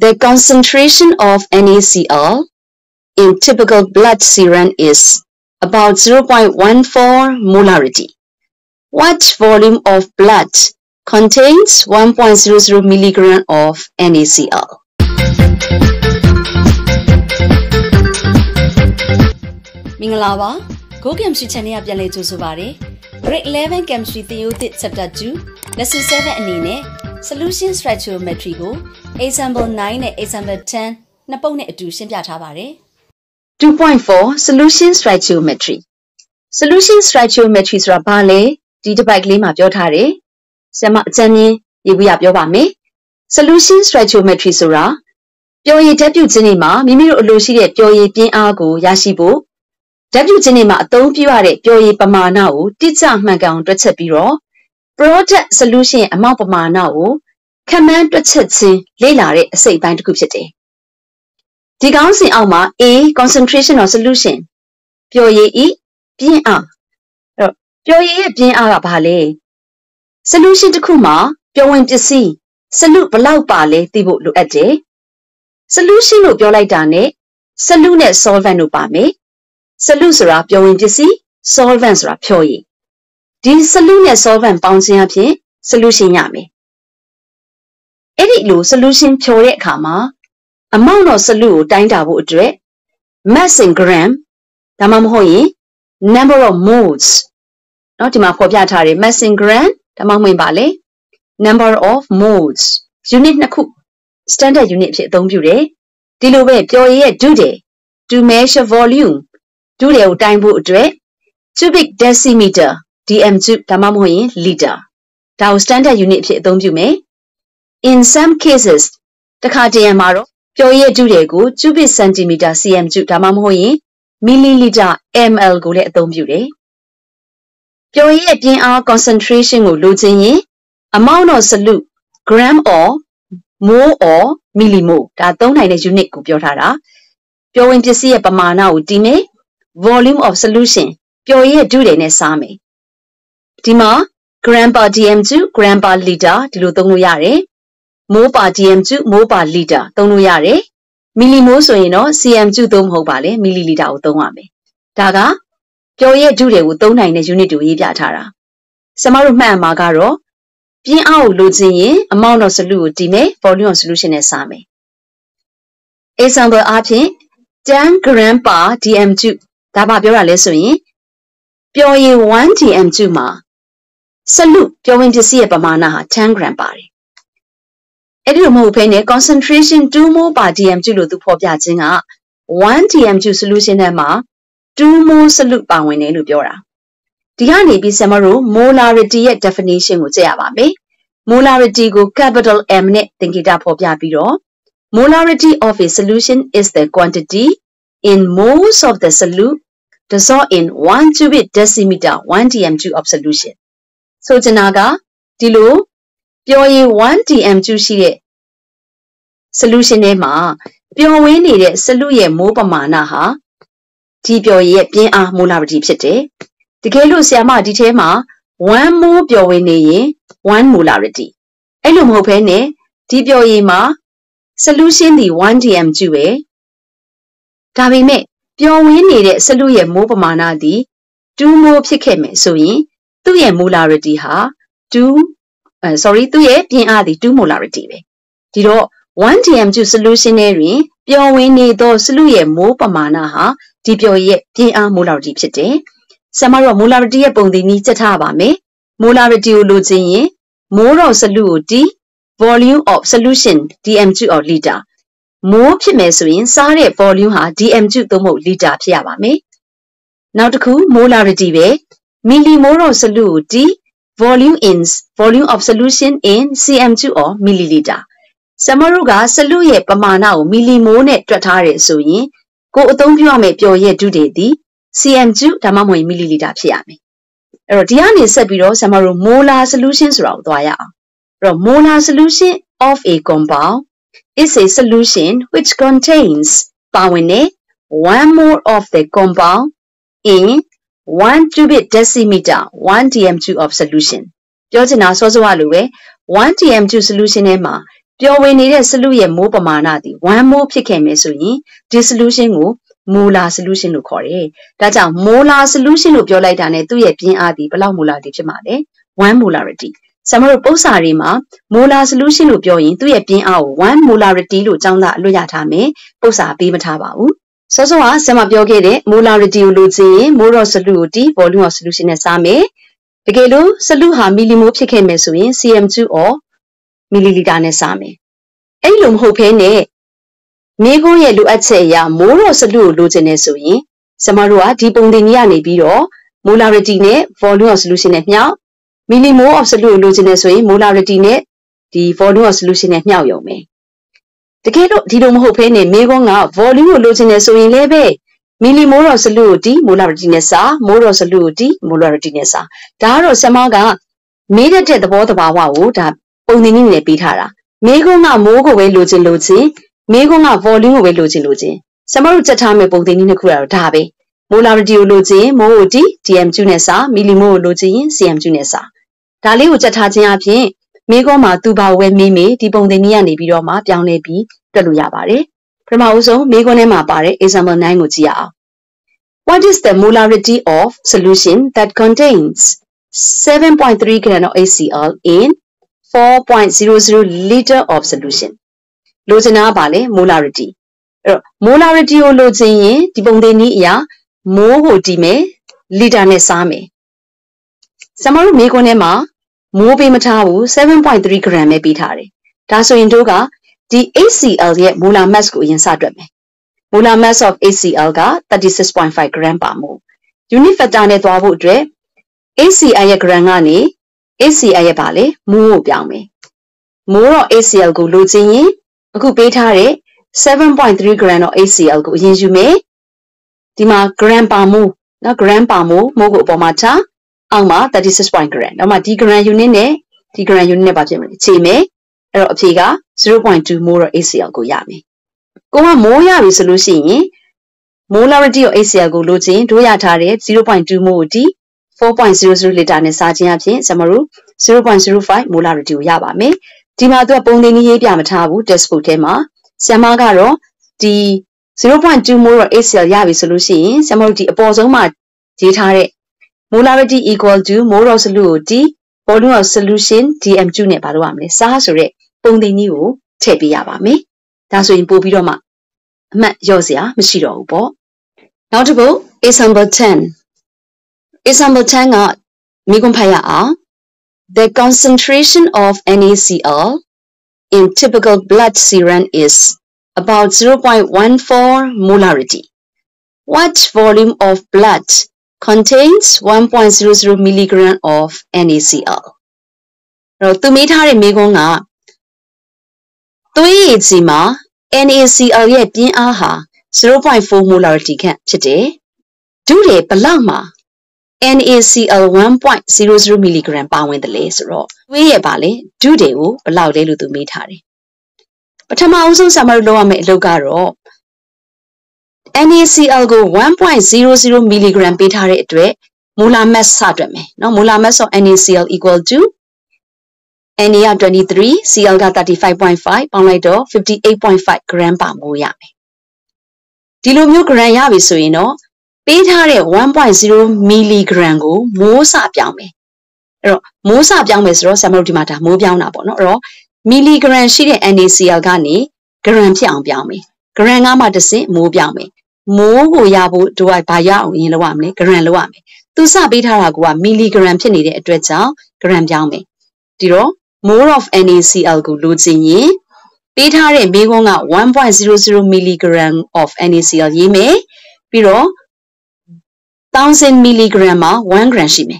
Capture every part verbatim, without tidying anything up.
The concentration of NaCl in typical blood serum is about zero point one four molarity. What volume of blood contains one point zero zero milligram of NaCl? Mingalawa, Go Chemistry Channel Apyanle Josubare. Grade eleven Chemistry Theoretic Chapter two, Lesson seven Anine, Solution Stoichiometry Go, Example nine and Example ten, Napone Adduction Pyatabare. two point four Solution Stoichiometry. Solution Stoichiometry is Rabale, Dita Bagley Mapyotare, Sama Jani, Yiwiabame. Solution Stoichiometry Sura, Pyoye Deputy Cinema, Mimiro Lucia, Pyoye Pin Argo, Yashibo. W Cinema, don't you are it, Pyoye Pamanao, Dita Magan Dretapiro, Project Solution Amapamanao, Command Dretsi, Lelare, Say Band Gupsete. Digansi Alma, A, concentration of solution. Pyoye E, Pin A. Pyoye Pin Arapale. Solution to Kuma, Pyoin to see. Salute Palau Pale, the boat look at day. Solution of your light dane, salune solvent upame, salusera pioin to see, solvents ra pioi. This salune solvent bouncing up here, solution yame. Edit lu solution piore kama, amount of salute dinda woodre, mass in gram, tamam hoi, number of moles. Notima popiatari, mass in gram, tamam bale, number of moles. Unit naku. Standard unit pse don't you re? Diluwe pyoye do de. To measure volume. Do de time wood re. Cubic decimeter. D M cube tamamoye liter. Tao standard unit pse don't you me? In some cases, the car D M R pyoye do de go cubic centimeter C M cube tamamoye milliliter M L go let don't you re. Pyoye pin our concentration of losing ye. Amount of solute gram or mole or millimole. That don't have a unit go pure tara. Pure in this year, pamana udime volume of solution. Pure year do the next same. Dima gram per dm two gram per liter. Dilu don't yare. Mole per dm two mole per liter. Don't yare. Millimole so you know cm two don't ho bale milliliter don't ame. Daga pure year do the don't have a unit do pure tara. Samaru man magaro. Pin out losing ye amount of solute dime volume of solution is same. Example apin ten gram per dm two. Taba pure lesson ye. Pure ye one dm two ma. Solute pure in to see a pamana ten gram per. Edilumu penny concentration two more per dm two lutu popia jinga. One dm two solution emma. Two more solute per winning lupiora. Diani be samaru, molarity at definition would say abame. Molarity go capital M net, think it up of yabiro. Molarity of a solution is the quantity in moles of the solute dissolved in one cubic decimeter, one dm two of solution. So Janaga, Dilo, Pyoe one dm two shire solution ema, Pyoe need salute mopamana ha, T Pyoe bien a molarity pite. The Kelo Siama di Tema, one more Biowene, one molarity. Elum Hopene, Tibioema, solution the one dm two. Tavi me, Biowene, salue mopamana di, two more picame, so ye, two ye molarity ha, two, sorry, two ye, pin are the two molarity. Dido, one dm two solutionary, Biowene, though salue mopamana ha, Tibioe, pin are molarity pite. Samara molarity upon the need at Havame, molarity uluzine, more of salute, volume of solution, dm two or liter. More pimesuin, sare volume ha, dm two to mo liter piavame. Now to cool molarity way, milli more of salute, volume in, volume of solution in C M two or milliliter. Samaruga salue pamana o millimone tratare suin, go utompiame pioye dude di. C M two tamamwe milliliter piyame. Ero diani sabiro samaru molar solutions rao doya. Ro molar solution of a compound is a solution which contains pawene one mole of the compound in one cubic decimeter, one dm two of solution. Pyo jina so so waluwe one dm two solution ema pure when it is solution more pamanati. One more picame so ye, this solution go, mola solution to corre. That's a mola solution of your light and a two yepin adi, pala mula di jamade, one molarity. Samar posarima, mola solution of your in two yepin out, one molarity to janga luyatame, posa bimatabau. So so are some of your gede, molarity uluzi, moro saluti, volume of solution as same. Pegelo, saluha millimo picame so in C M two or milliliter ne same. Elum hope ne. Nego ye lu atseya, moro salu lutenesui. Samarua dipundinian ne bio, molarity ne, volume of solution at now. Millimo of salu lutenesui, molarity ne, the volume of solution at now yome. The keto didum hope ne, megonga, volume of lutenesui lebe. Millimo of salu di, molarity nessa, moro salu di, molarity nessa. Daro samaga, made it at the bottom of our water. Only in pitara. Mego na mogo way losing losing. Mego na volume away losing losing. Summer tatame both in a queer tabe. Molar dio losing, mo di, T M Junessa, millimo losing, C M Junessa. Dali utatati api. Mego ma tuba we meme, dipong de niani biroma, down nebi, the luyabare. Promauso, megonema bare is a monamutia. What is the molarity of solution that contains seven point three grams of H C l in four point zero zero liter of solution? Lozena bale molarity. Molarity o lozene dipondeni ya mo di me liter ne same. Samaru mekonema mo be matawu seven point three gram e pitare. Taso indoga the H C l ye molar mass ko yin sadreme. Molar mass of H C l ga thirty-six point five gram pa mo. Unit factor ne twabu dre H C l ye gram ga ni H C l bale mo biame. More H C l go losing go betare seven point three gram of H C l go yin you may Dima grandpa mo na grandpa mo mogo pomata Alma that is a spine grand Alma D grand unine D grand unine bajim chime er optiga zero point two more H C l go yami. Go a moya resolution ye molarity of H C l go losing do yatare zero point two more D four point zero zero liter ne sa chin aphin samaru zero point zero five molarity o ya ba me di ma tu pong de ni ye pya ma tha bu textbook the ma sama ga ro di zero point two mol ro H C l ya bi so lu shin samaru di apaw song ma je tha de molarity equal to mol of solution volume of solution D M two ne ba lo ya ma le sa so de pong de ni ko thai pi ya ba me da so yin po pi ro ma amat yaw sia ma shi do bu bo now to go example ten. Example ten ga mikon phai ya a the concentration of NaCl in typical blood serum is about zero point one four molarity. What volume of blood contains one point zero zero milligram of NaCl? Now tu me tha de mikon ga twi ji ma NaCl ye pyin a ha zero point four molarity khan phit de du de bla ma NaCl one point zero zero milligram power in the lace raw. We a bale, do they woo, allow they to meet Harry. But I'm also summer low and logaro. NaCl go one point zero zero milligram bit Harry at way, molar mass sadrame. No molar mass of NaCl equal to N a twenty-three, Cl got thirty-five point five, pound light or fifty-eight point five gram per moyame. Dilomio gran yavi so you know. Beta one point zero milligram go mosa biame. Mosa biame is raw samotimata, mobiana bono raw. Milligram she NaCl gani, gram piang biame. Gran amatase, mobiame. Mo yabu do I paya in loame, gran loame. Tusa beta gua milligram penny addressa, gram biame. Diro, more of NaCl go losing ye. Beta megonga one point zero zero milligram of NaCl ye me. Biro. Thousand milligram one gram she may.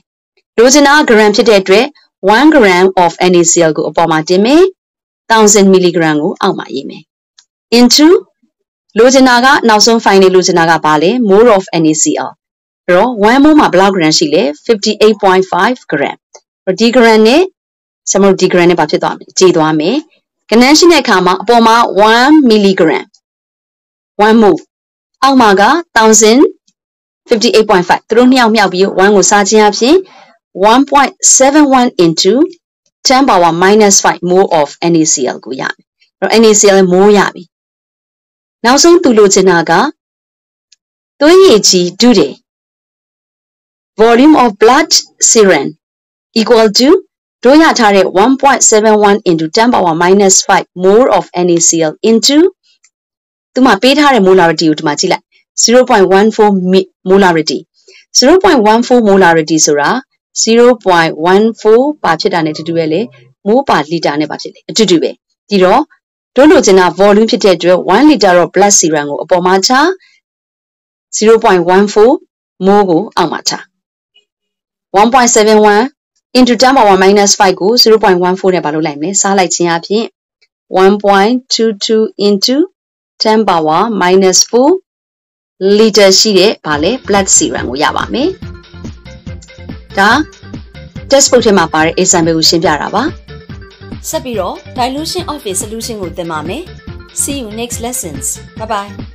Lozina gram to one gram of NaCl go upoma deme, thousand milligram go alma yeme. Into Lozinaga now some fine Lozinaga bale, more of NaCl. Ro, one more block gram she lay, fifty-eight point five gram. Or digrane, some of digrane batidame, tidwame, Canashine kama, upoma one milligram. One move. Almaga, thousand. fifty-eight point five. Through meow meow view one was one point seven one into ten power minus five more of NaCl guyan. NaCl more yabi. Now some to Lucenaga Toyeji Dude Volume of blood serum equal to Toyatare one point seven one into ten power minus five more of NaCl into Tuma Petare molarity Utmatila zero point one four molarity. zero point one four molarity Sura zero point one four Pachitane to duele more partly tane to duele. Tiro Tolo Jena volume to one liter of blood serum upomata zero point one four mogo amata. one point seven one into ten power minus five go zero point one four ne balo laime sa lai chin a phin one point two two into ten power minus four liter shi de ba le blood serum ko ya ba me da textbook the ma ba de example ko shin pya da ba sat pi ro dilution of a solution ko tin ma me. See you next lessons. Bye bye.